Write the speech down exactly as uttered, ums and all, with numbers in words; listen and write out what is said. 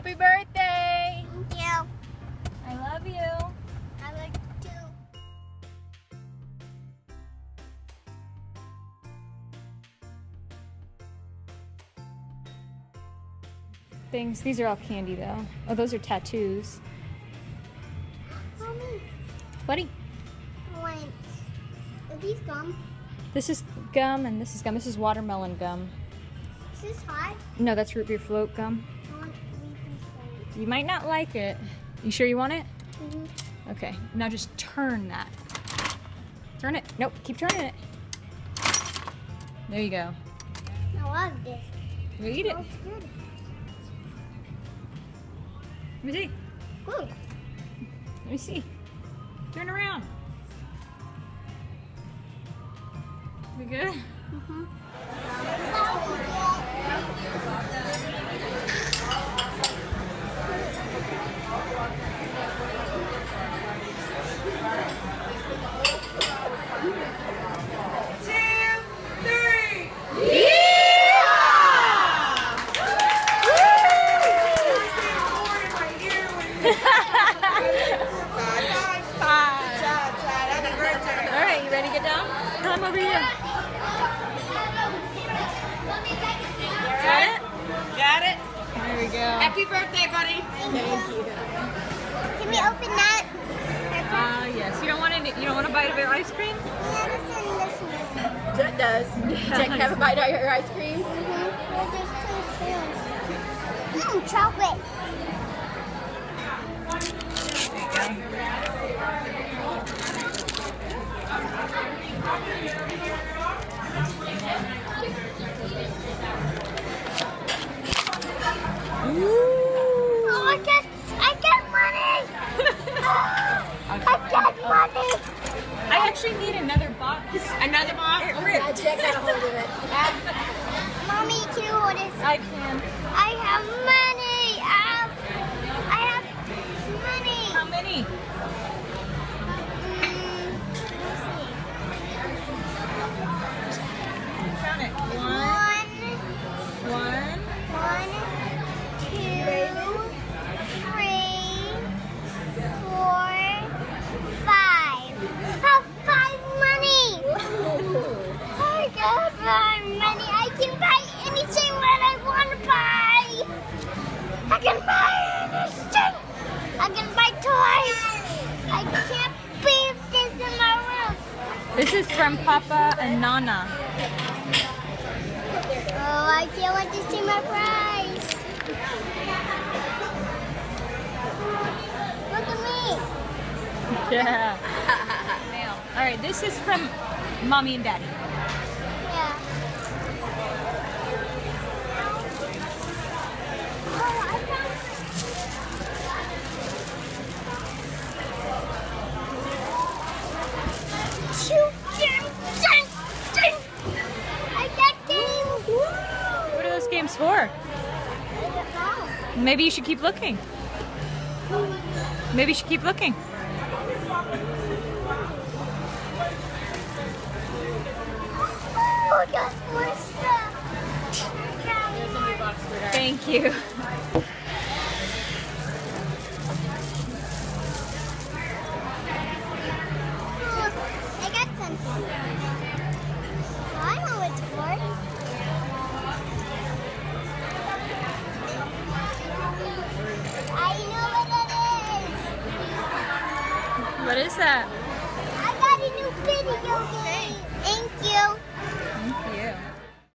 Happy birthday! Thank you. I love you. I love you too. Things. These are all candy though. Oh, those are tattoos. Mommy. Buddy. What? Are these gum? This is gum and this is gum. This is watermelon gum. Is this hot? No, that's root beer float gum. You might not like it. You sure you want it? Mm-hmm. Okay, now just turn that. Turn it. Nope, keep turning it. There you go. I love this. You eat it. Good. Let me see. Good. Let me see. Turn around. We good? Mm-hmm. Come over here. Got it? Got it? There we go. Happy birthday, buddy. Thank you. Can we open that? Ah, uh, yes. You don't want to. You don't want to bite of your ice cream? Yeah, this is this one. That does. Yeah. Jack, have a bite of your ice cream. Mm-hmm. Mmm, chocolate. Need another box. Another box? It ripped. Jack got a hold of it. Mommy, can you hold it? I can. I have money. I have, I have money. How many? Um, Count it. One. One. One. Two. Three. Four. Five. How money. I can buy anything that I want to buy. I can buy anything. I can buy toys. I can't believe this in my room. This is from Papa and Nana. Oh, I can't wait to see my prize. Look at me. Yeah. All right, this is from Mommy and Daddy. For? Maybe you should keep looking. Maybe you should keep looking. Oh, I got more stuff. Thank you. Oh, I got something. Well, I know what it's for. What is that?